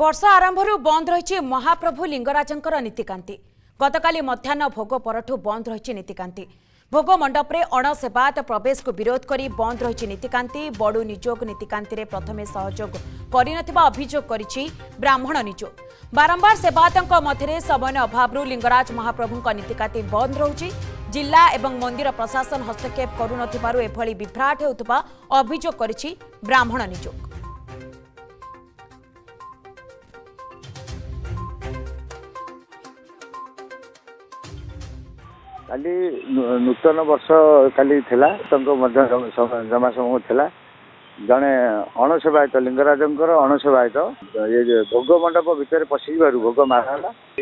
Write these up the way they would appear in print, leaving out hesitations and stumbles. वर्षा आरंभरू बंद रही महाप्रभु लिंगराजंकर नीतिकांति। गतकाली मध्याह्न भोग परठू बंद रही नीतिकांति। भोग मंडपरे अणसेवात प्रवेश को विरोध करी बंद रही नीतिकांति। बड़ू निजोग नीतिकांति प्रथमे सहयोग करिनथिबा अभियोग करिछि ब्राह्मण निजोग। बारंबार सेवायतों मध्य समयन अभावरू लिंगराज महाप्रभुंक नीतिकांति बंद रही। जिला एवं मंदिर प्रशासन हस्तक्षेप करुनथिबारू एभली विभ्राट हेउतबा अभियोग करिछि ब्राह्मण निजोग। काली नूतन वर्ष काली थिला जमा समूह थिला जड़े अणसेवायत लिंगराजंकर अणसेवायत ये भोग मंडप भितर पशिबार भोग मारा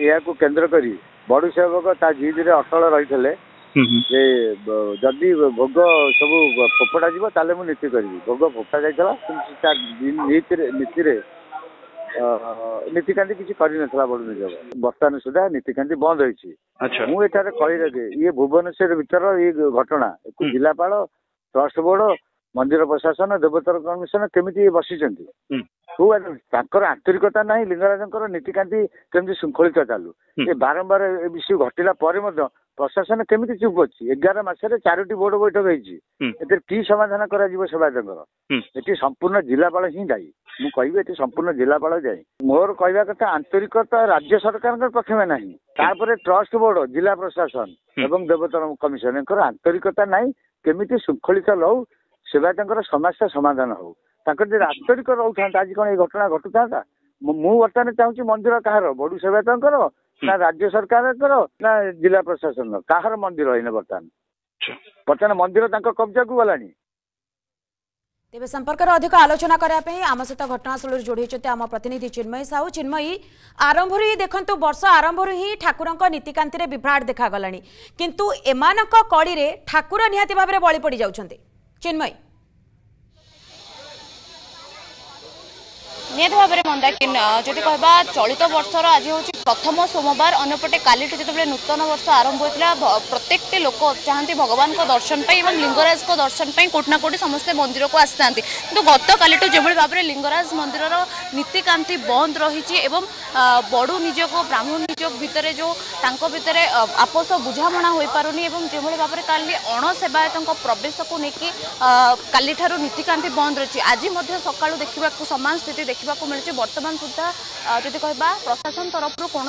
या केन्द्र करी बड़ सेवक ता जिद रे अटल रही जे जदि भोग सब फोपड़ा जीव ताले मु नीति करी भोग फोपड़ा जाइला नीति नीतिकांति किसी करा बड़ निजोग बर्तमान सुधा नीतिकांति बंद रही। मुझे कही रखे ये भुवनेश्वर भीतर ये घटना जिलापा ट्रस्ट बोर्ड मंदिर प्रशासन देवोत्तर कमिशन केमी बसी आंतरिकता ना लिंगराजंकर नीतिकांति केमी श्रृंखलित चालू ये बारंबार इश्यू घटला प्रशासन केमी चुप अच्छी 11 मसरे 4टी बोर्ड बैठक होती कि समाधान कर संपूर्ण जिलापा हिं दायी। मुझे संपूर्ण जिलापा दायी मोर कहवा कथा आंतरिकता राज्य सरकार पक्ष में ना ट्रस्ट बोर्ड जिला प्रशासन एवं देवोत्तर कमिशन आंतरिकता ना केमी श्रृंखलित लौ सेवायतर समस्या समाधान हो आंतरिक रोता आज कौन ये घटना घटुता। मुझे चाहूँगी मंदिर कहार बड़ू सेवायतर ना राज्य सरकार ना जिला प्रशासन कहार मंदिर है बर्तमान बर्तमान मंदिर कब्जा को गलानी तेज संपर्क अधिक आलोचना करने आम सहित घटनास्थल जोड़ी आम प्रतिनिधि चिन्मयी साहू। चिन्मयी आरंभ ही देखो वर्ष आरंभ ही ठाकुर नीतिकांति विभ्राट देखागला किंतु एमान कड़ी में ठाकुर निहाती भाव में बलि पड़ जाउछन्ते। चिन्मयी निहत भाव में मंदाकिन जो कह चलित वर्षर आज हूँ प्रथम सोमवार अन्यपटे काली जिते नूतन वर्ष आरंभ होता प्रत्येक लोक चाहती भगवान को दर्शन पाई और लिंगराज को दर्शन पाई कोटि ना कोटि समस्ते मंदिर को आसी था कि गत काली जो भाव में लिंगराज मंदिर नीतिकांति बंद रही बड़ू निजोग ब्राह्मण निजोग भितर जो भितर आपोस बुझामणा हो पारे जो भाव में काली अणसेवायतों प्रवेश को लेकिन काली ठार नीतिकांति बंद रही। आज सका देखा सामान स्थिति देखा वर्तमान सुधा जो कह प्रशासन तरफ कौन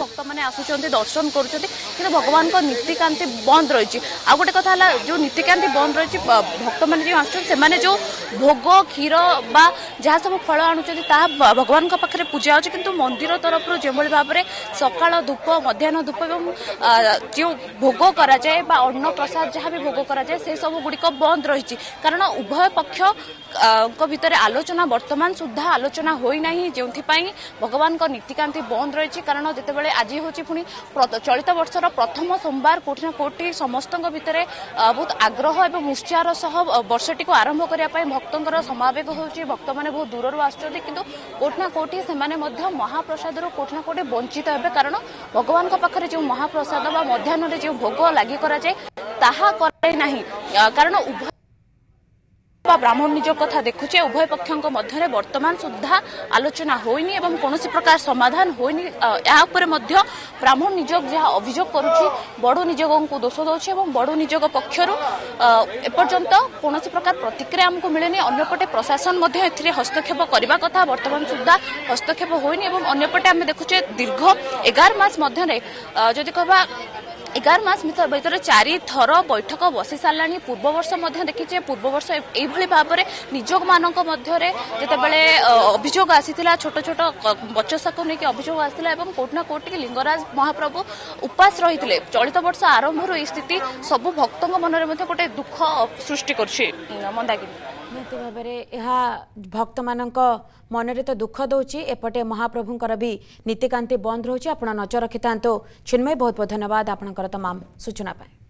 भक्त मैंने आसुच्च दर्शन करुँच कि भगवान को नीतिकांति बंद रही। आ गोटे कथा जो नीतिकांति बंद रही भक्त मैंने जो आसने जो भोग क्षीर बा जहाँ सब फल आणुच्च भगवान पाखे पूजा होची किंतु मंदिर तरफ जो भाव में सकाल धूप मध्याह्न धूप एवं जो भोग कराए अन्न प्रसाद जहाँ भी भोग कराए से सब गुड़िक बंद रही कारण उभय पक्ष भितर आलोचना वर्तमान सुधा आलोचना होना जो भगवान को नीतिकांति बंद रही कारण जिते आज हूँ पुणी चलित वर्षर प्रथम सोमवार कोटि ना कोटि समस्त भितर बहुत आग्रह एवं उत्साह सह वर्षटी को आरंभ करने भक्तों समावेश होती भक्त मैंने बहुत दूर रू आसुँच कितु कोटि ना कोटि से महाप्रसाद कोटि ना कोटि वंचित हे कारण भगवान पाखे जो महाप्रसाद व मध्याह्न जो भोग लगी कराए ताहा कराई नाही कारण उभय ब्राह्मण निजोग कथा देखुचे उभय पक्षों मध्य वर्तमान सुधा आलोचना होनी एवं कौन प्रकार समाधान होनी या ब्राह्मण निजोग जहाँ अभियोग करुच्ची बड़ू निजोगों को दोष दौर और बड़ू निजोग पक्षर एपर्यंत कौन प्रकार प्रतिक्रिया आमको मिलेनी। अंपटे प्रशासन हस्तक्षेप करने कथा वर्तमान सुधा हस्तक्षेप होनी अंपटे आम देखुचे दीर्घ 11 मास मध्य जदि कह 11 मास भर 4 थर बैठक बसी सारा पूर्व वर्ष देखीचे पूर्व वर्ष ये भाव में निजोग मानक मध्य जितेबाला अभियोग आसी छोट छोट बचसा को लेकिन अभियोग आसी कोटि ना कोटि लिंगराज महाप्रभु उपास रही है। चलित वर्ष आरंभ ये स्थिति सबू भक्त मन में गोटे दुख सृष्टि करक्त मान मनरे तो दुख दौची एपटे महाप्रभुंर भी नीतिकांति बंद रही। आप नजर रखि था। चिन्मयी बहुत बहुत धन्यवाद आपणकर तमाम सूचना।